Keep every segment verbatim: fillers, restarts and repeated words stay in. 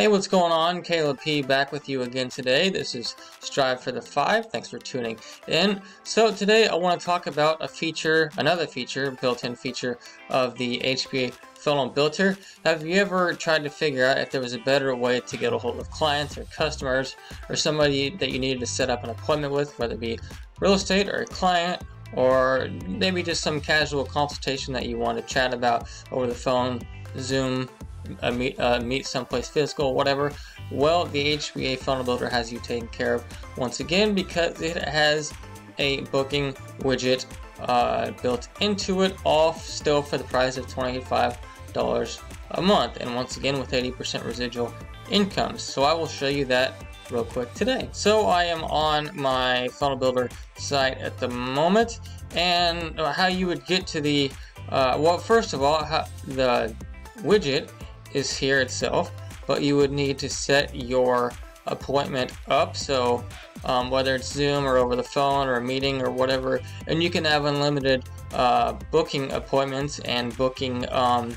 Hey, what's going on? Caleb P back with you again today. This is Strive for the Five. Thanks for tuning in. So today I want to talk about a feature, another feature, built-in feature of the H B A Funnel Builder. Have you ever tried to figure out if there was a better way to get a hold of clients or customers or somebody that you needed to set up an appointment with, whether it be real estate or a client, or maybe just some casual consultation that you want to chat about over the phone, Zoom, A meet, uh, meet someplace physical, whatever? Well, the H B A Funnel Builder has you taken care of once again because it has a booking widget uh, built into it, all still for the price of twenty-five dollars a month, and once again with eighty percent residual income. So I will show you that real quick today. So I am on my Funnel Builder site at the moment, and how you would get to the uh, well, first of all, how the widget is here itself, but you would need to set your appointment up. So um, whether it's Zoom or over the phone or a meeting or whatever, and you can have unlimited uh, booking appointments and booking um,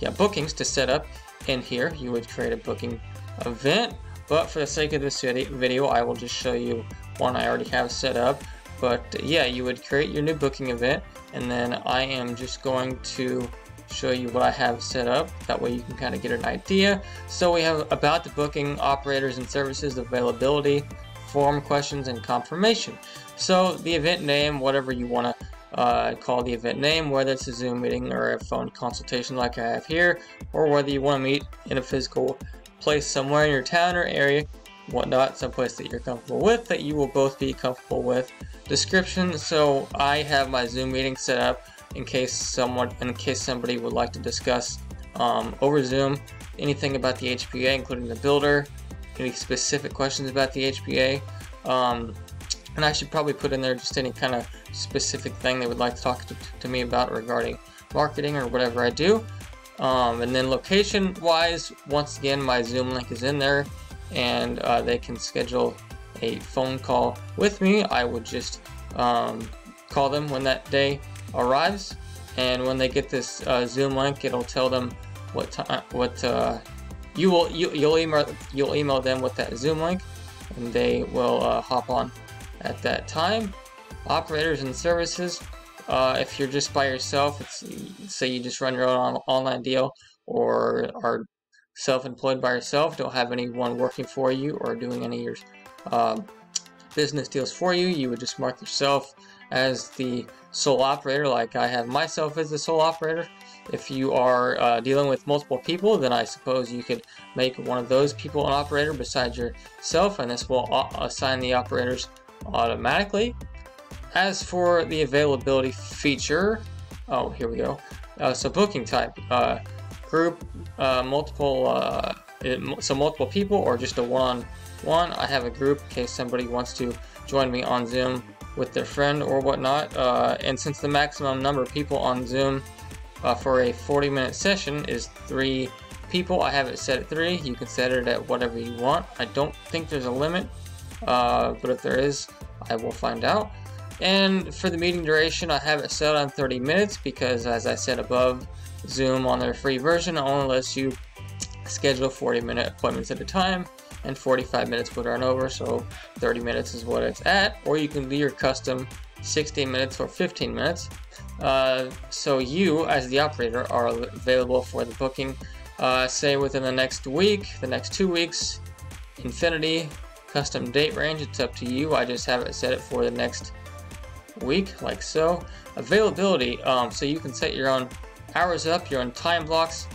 yeah bookings to set up in here. You would create a booking event, but for the sake of this video I will just show you one I already have set up. But yeah, you would create your new booking event, and then I am just going to show you what I have set up. That way you can kind of get an idea. So we have about the booking, operators and services, availability, form questions, and confirmation. So the event name, whatever you want to uh, call the event name, whether it's a Zoom meeting or a phone consultation like I have here, or whether you want to meet in a physical place somewhere in your town or area, whatnot, someplace that you're comfortable with, that you will both be comfortable with. Description, so I have my Zoom meeting set up in case someone, in case somebody would like to discuss um, over Zoom anything about the H B A, including the builder, any specific questions about the H B A, um, and I should probably put in there just any kind of specific thing they would like to talk to, to me about regarding marketing or whatever I do. Um, and then location-wise, once again, my Zoom link is in there, and uh, they can schedule a phone call with me. I would just um, call them when that day arrives, and when they get this uh, Zoom link, it'll tell them what time, what uh, you will you, you'll email you'll email them with that Zoom link, and they will uh, hop on at that time. Operators and services, uh, if you're just by yourself, it's, say you just run your own on, online deal or are self-employed by yourself, don't have anyone working for you or doing any of your uh, business deals for you, you would just mark yourself as the sole operator, like I have myself as the sole operator. If you are uh, dealing with multiple people, then I suppose you could make one of those people an operator besides yourself, and this will assign the operators automatically. As for the availability feature, oh, here we go. Uh, so booking type, uh, group, uh, multiple, uh, it, so multiple people or just a one-on-one. I have a group in case somebody wants to join me on Zoom with their friend or whatnot, uh, and since the maximum number of people on Zoom uh, for a forty minute session is three people, I have it set at three. You can set it at whatever you want. I don't think there's a limit, uh, but if there is, I will find out. And for the meeting duration, I have it set on thirty minutes because, as I said above, Zoom on their free version only lets you schedule forty minute appointments at a time, and forty-five minutes would run over, so thirty minutes is what it's at, or you can do your custom sixteen minutes or fifteen minutes. Uh, so you, as the operator, are available for the booking, uh, say within the next week, the next two weeks, infinity, custom date range, it's up to you. I just have it set it for the next week, like so. Availability, um, so you can set your own hours up, your own time blocks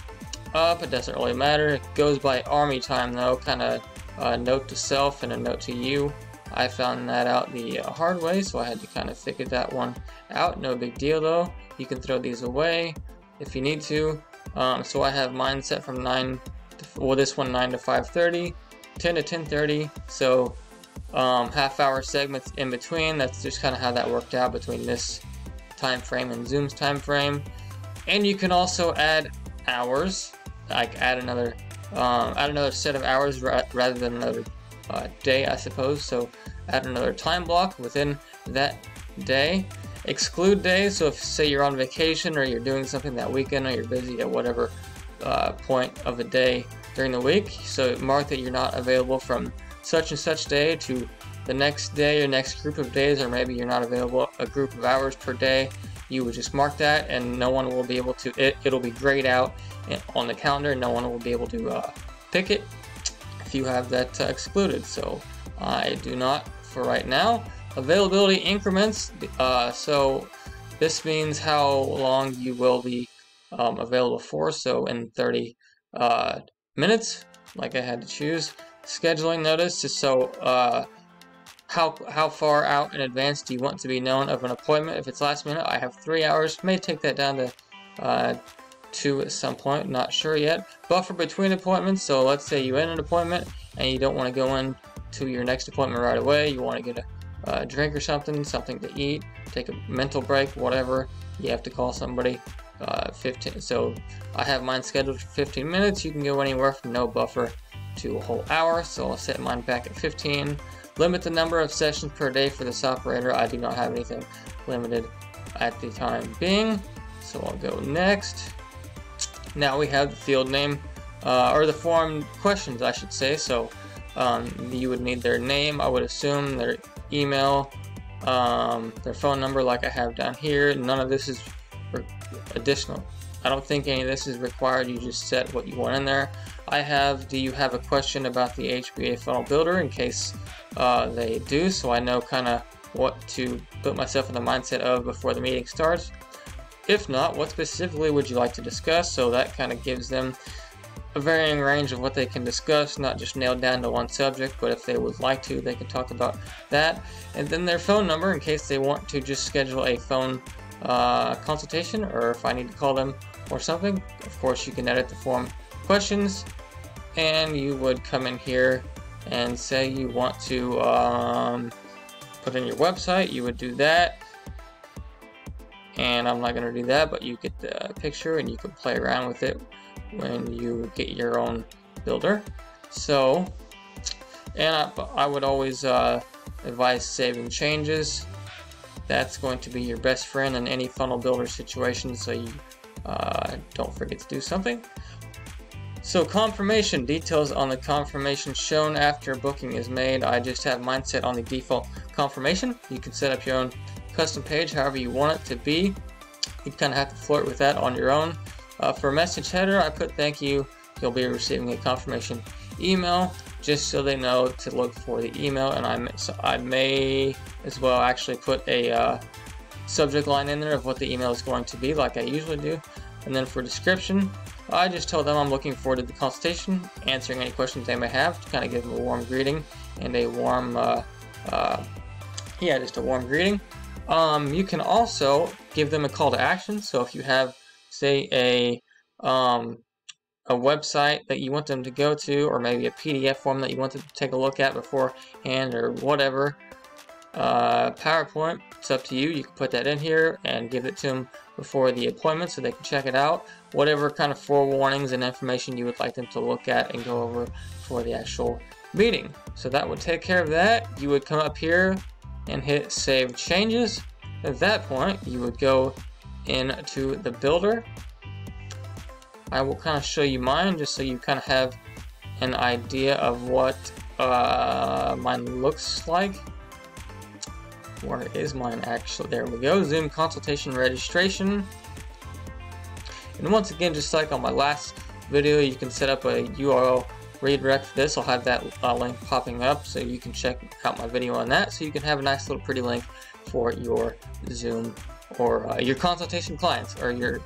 up, it doesn't really matter. It goes by army time though, kind of a note to self and a note to you. I found that out the uh, hard way, so I had to kind of figure that one out. No big deal though, you can throw these away if you need to. Um, so I have mine set from nine to, well, this one nine to five thirty, ten to ten thirty, so um, half hour segments in between. That's just kind of how that worked out between this time frame and Zoom's time frame. And you can also add hours, like add another um, add another set of hours ra rather than another uh, day, I suppose. So add another time block within that day. Exclude days, so if say you're on vacation or you're doing something that weekend or you're busy at whatever uh, point of the day during the week. So mark that you're not available from such and such day to the next day or next group of days, or maybe you're not available a group of hours per day. You would just mark that, and no one will be able to, it, it'll be grayed out on the calendar. No one will be able to uh, pick it if you have that uh, excluded. So I do not for right now. Availability increments, uh, so this means how long you will be um, available for. So in thirty uh, minutes, like I had to choose. Scheduling notice, so uh, how, how far out in advance do you want to be known of an appointment? If it's last minute, I have three hours. May take that down to uh, two at some point, not sure yet. Buffer between appointments, so let's say you end an appointment and you don't want to go in to your next appointment right away. You want to get a Uh, drink or something, something to eat, take a mental break, whatever. You have to call somebody. Uh, fifteen. So I have mine scheduled for fifteen minutes. You can go anywhere from no buffer to a whole hour. So I'll set mine back at fifteen. Limit the number of sessions per day for this operator. I do not have anything limited at the time being. So I'll go next. Now we have the field name, uh, or the form questions, I should say. So um, you would need their name. I would assume their email, um, their phone number, like I have down here. None of this is additional. I don't think any of this is required. You just set what you want in there. I have, do you have a question about the H B A Funnel Builder, in case uh, they do, so I know kind of what to put myself in the mindset of before the meeting starts. If not, what specifically would you like to discuss? So that kind of gives them a varying range of what they can discuss, not just nailed down to one subject, but if they would like to, they can talk about that. And then their phone number, in case they want to just schedule a phone uh, consultation, or if I need to call them or something. Of course, you can edit the form questions, and you would come in here and say you want to um, put in your website. You would do that, and I'm not going to do that, but you get the picture and you can play around with it when you get your own builder. So, and I, I would always uh, advise saving changes. That's going to be your best friend in any funnel builder situation, so you uh, don't forget to do something. So confirmation, details on the confirmation shown after booking is made. I just have mine set on the default confirmation. You can set up your own custom page however you want it to be. You kind of have to flirt with that on your own. Uh, for message header, I put thank you. You'll be receiving a confirmation email, just so they know to look for the email. And I may, so I may as well actually put a uh, subject line in there of what the email is going to be, like I usually do. And then for description, I just tell them I'm looking forward to the consultation, answering any questions they may have, to kind of give them a warm greeting and a warm, uh, uh, yeah, just a warm greeting. Um, you can also give them a call to action. So if you have, say, a um, a website that you want them to go to, or maybe a P D F form that you want them to take a look at beforehand, or whatever, uh, PowerPoint, it's up to you. You can put that in here and give it to them before the appointment so they can check it out. Whatever kind of forewarnings and information you would like them to look at and go over for the actual meeting. So that would take care of that. You would come up here and hit Save Changes. At that point, you would go into the builder. I will kind of show you mine just so you kind of have an idea of what uh, mine looks like. Where is mine actually? There we go. Zoom consultation registration. And once again, just like on my last video, you can set up a U R L redirect for this. I'll have that uh, link popping up so you can check out my video on that. So you can have a nice little pretty link for your Zoom or uh, your consultation clients, or your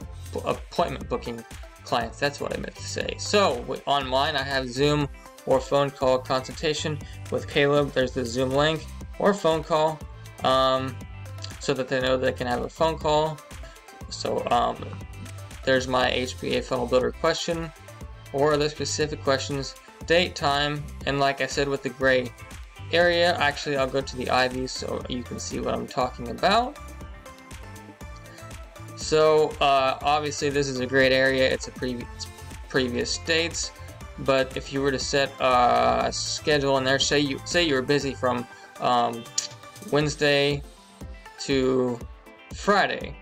appointment booking clients. That's what I meant to say. So on mine, I have Zoom or phone call consultation with Caleb. There's the Zoom link or phone call, um, so that they know they can have a phone call. So um, there's my H B A Funnel Builder question, or the specific questions, date, time, and like I said with the gray area, actually I'll go to the eye view so you can see what I'm talking about. So uh, obviously this is a great area, it's a previous previous dates, but if you were to set a schedule in there, say you say you were busy from um, Wednesday to Friday,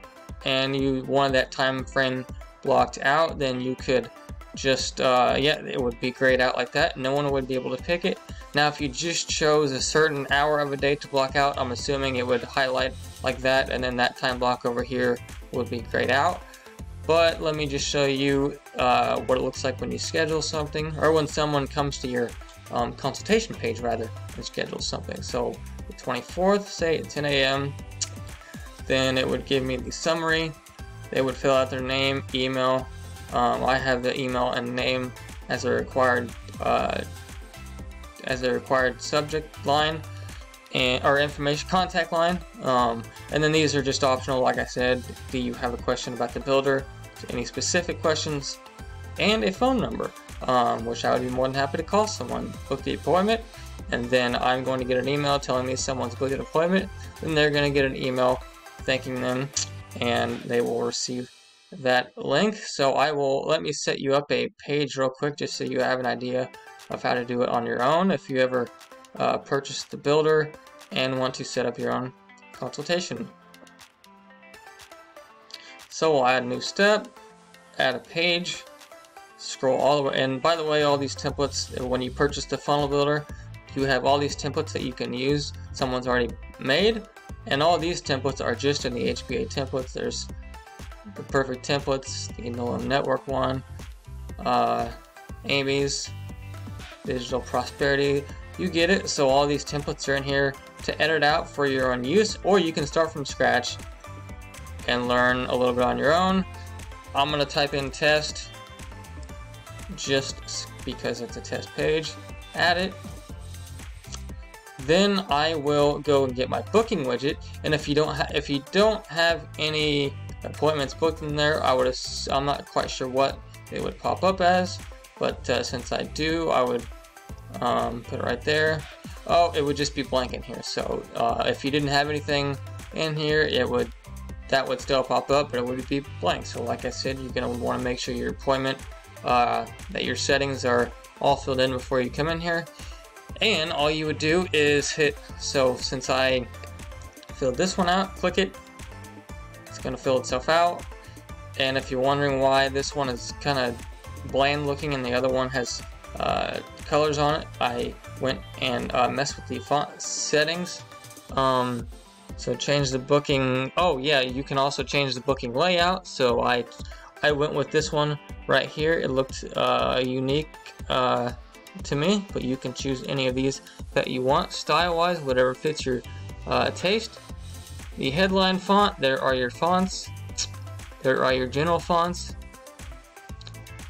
and you wanted that time frame blocked out, then you could just uh, yeah, it would be grayed out like that. No one would be able to pick it. Now if you just chose a certain hour of a day to block out, I'm assuming it would highlight like that, and then that time block over here would be grayed out. But let me just show you uh, what it looks like when you schedule something, or when someone comes to your um, consultation page rather and schedules something. So the twenty-fourth, say at ten A M, then it would give me the summary. They would fill out their name, email. Um, I have the email and name as a required uh, as a required subject line, and or information contact line. Um, and then these are just optional. Like I said, do you have a question about the builder? Any specific questions? And a phone number, um, which I would be more than happy to call someone. Book the appointment, and then I'm going to get an email telling me someone's booked an appointment. Then they're going to get an email thanking them, and they will receive that link. So I will let me set you up a page real quick just so you have an idea of how to do it on your own if you ever uh, purchase the builder and want to set up your own consultation. So we'll add a new step, add a page, scroll all the way, and by the way, all these templates, when you purchase the funnel builder, you have all these templates that you can use. Someone's already made, and all these templates are just in the H B A templates. There's the perfect templates, the N L M network one, uh, Amy's, digital prosperity, you get it. So all these templates are in here to edit out for your own use, or you can start from scratch and learn a little bit on your own. I'm gonna type in test just because it's a test page, add it. Then I will go and get my booking widget, and if you don't ha if you don't have any appointments booked in there, I would I'm not quite sure what it would pop up as, but uh, since I do, I would um, put it right there. Oh, it would just be blank in here. So uh, if you didn't have anything in here, it would that would still pop up, but it would be blank. So like I said, you're gonna want to make sure your appointment uh, that your settings are all filled in before you come in here. And all you would do is hit, so since I filled this one out, click it, it's going to fill itself out. And if you're wondering why this one is kind of bland looking and the other one has uh, colors on it, I went and uh, messed with the font settings. Um, so change the booking, oh yeah, you can also change the booking layout. So I, I went with this one right here. It looked uh, unique uh, to me, but you can choose any of these that you want, style wise, whatever fits your uh, taste. The headline font, there are your fonts, there are your general fonts,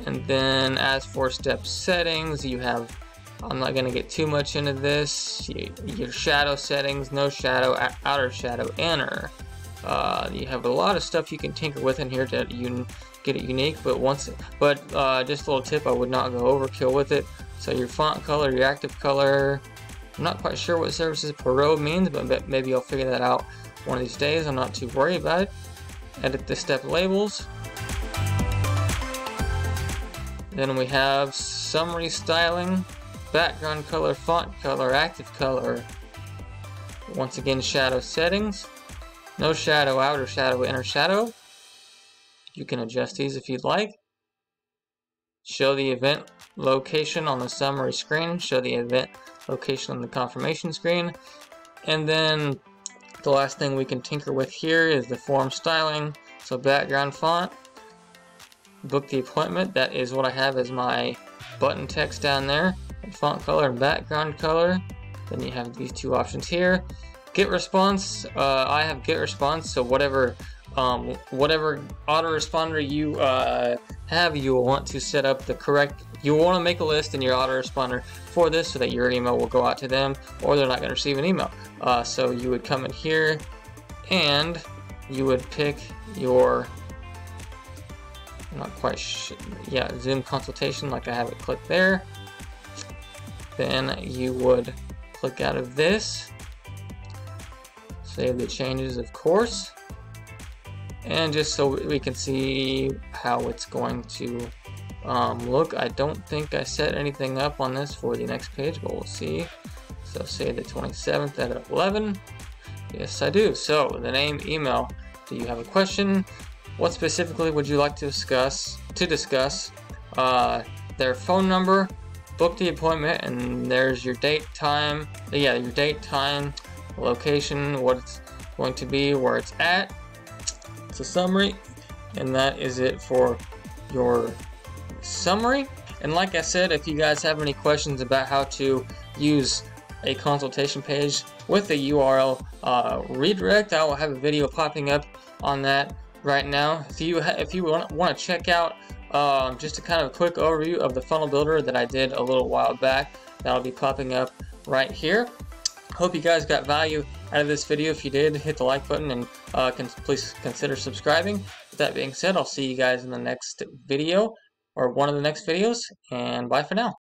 and then as for step settings, you have, I'm not going to get too much into this, your shadow settings, no shadow, outer shadow, inner. Uh, you have a lot of stuff you can tinker with in here to un get it unique, but once, but uh, just a little tip, I would not go overkill with it. So your font color, your active color, I'm not quite sure what services per row means, but maybe I'll figure that out one of these days. I'm not too worried about it. Edit the step labels. Then we have summary styling, background color, font color, active color. Once again, shadow settings. No shadow, outer shadow, inner shadow. You can adjust these if you'd like. Show the event location on the summary screen, show the event location on the confirmation screen. And then the last thing we can tinker with here is the form styling. So background font, book the appointment, that is what I have as my button text down there, and font color and background color. Then you have these two options here. GetResponse, uh, I have GetResponse, so whatever um, whatever autoresponder you uh, have, you will want to set up the correct, you'll want to make a list in your autoresponder for this so that your email will go out to them, or they're not going to receive an email. Uh, so you would come in here and you would pick your, I'm not quite sure, yeah, Zoom consultation, like I have it clicked there. Then you would click out of this. Save the changes, of course, and just so we can see how it's going to um, look. I don't think I set anything up on this for the next page, but we'll see. So say the twenty-seventh at eleven. Yes, I do. So the name, email. Do you have a question? What specifically would you like to discuss? To discuss? uh, their phone number, book the appointment, and there's your date, time, yeah, your date, time, location, what it's going to be, where it's at. It's a summary, and that is it for your summary. And like I said, if you guys have any questions about how to use a consultation page with a U R L uh, redirect, I will have a video popping up on that right now. If you ha if you want, want to check out uh, just a kind of quick overview of the funnel builder that I did a little while back, that'll be popping up right here. Hope you guys got value out of this video. If you did, hit the like button and uh, can please consider subscribing. With that being said, I'll see you guys in the next video, or one of the next videos, and bye for now.